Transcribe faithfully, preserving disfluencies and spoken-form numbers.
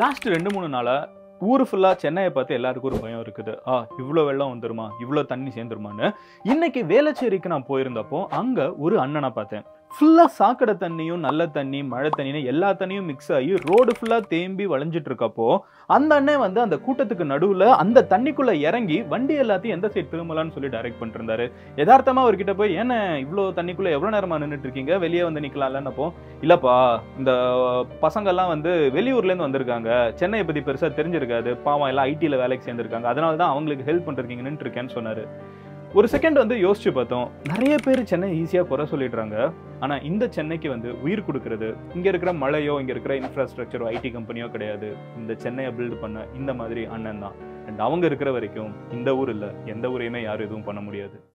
Last ரெண்டு மூணு நாளா ஊரு ஃபுல்லா சென்னையை பார்த்து எல்லாருக்கும் ஒரு பயம் இருக்குது. ஆ இவ்வளோ வெள்ளம் வந்துருமா, இவ்வளோ தண்ணி சேர்ந்துருமான்னு. இன்னைக்கு வேளச்சேரிக்கு நான் போயிருந்தப்போ அங்க ஒரு அண்ணனை பார்த்தேன். ஃபுல்லா சாக்கடை தண்ணியும் நல்ல தண்ணி மழை தண்ணின்னு எல்லா தண்ணியும் மிக்ஸ் ஆகி ரோடு ஃபுல்லா தேம்பி வளைஞ்சிட்டு இருக்கப்போ அந்த அண்ணன் வந்து அந்த கூட்டத்துக்கு நடுவில் அந்த தண்ணிக்குள்ள இறங்கி வண்டி எல்லாத்தையும் எந்த சைடு திரும்பலான்னு சொல்லி டைரக்ட் பண்ணிருந்தாரு. யதார்த்தமா அவர்கிட்ட போய், ஏன்னா இவ்வளோ தண்ணிக்குள்ள எவ்வளோ நேரமா நின்றுட்டு இருக்கீங்க, வெளியே வந்து நிக்கலாம்லன்னப்போ, இல்லப்பா இந்த பசங்கள்லாம் வந்து வெளியூர்லேருந்து வந்திருக்காங்க, சென்னையை பத்தி பெருசா தெரிஞ்சிருக்காது, பாவம் எல்லாம் ஐடியில வேலைக்கு சேர்ந்துருக்காங்க, அதனால தான் அவங்களுக்கு ஹெல்ப் பண்றீங்கன்னு நின்று இருக்கேன்னு சொன்னாரு. ஒரு செகண்ட் வந்து யோசிச்சு பார்த்தோம். நிறைய பேர் சென்னை ஈஸியாக குறை சொல்லிடுறாங்க, ஆனால் இந்த சென்னைக்கு வந்து உயிர் கொடுக்கறது இங்கே இருக்கிற மழையோ இங்கே இருக்கிற இன்ஃப்ராஸ்ட்ரக்சரோ ஐடி கம்பெனியோ கிடையாது. இந்த சென்னையை பில்டு பண்ண இந்த மாதிரி அண்ணன் தான். அண்ட் அவங்க இருக்கிற வரைக்கும் இந்த ஊர் இல்லை, எந்த ஊரையுமே யாரும் எதுவும் பண்ண முடியாது.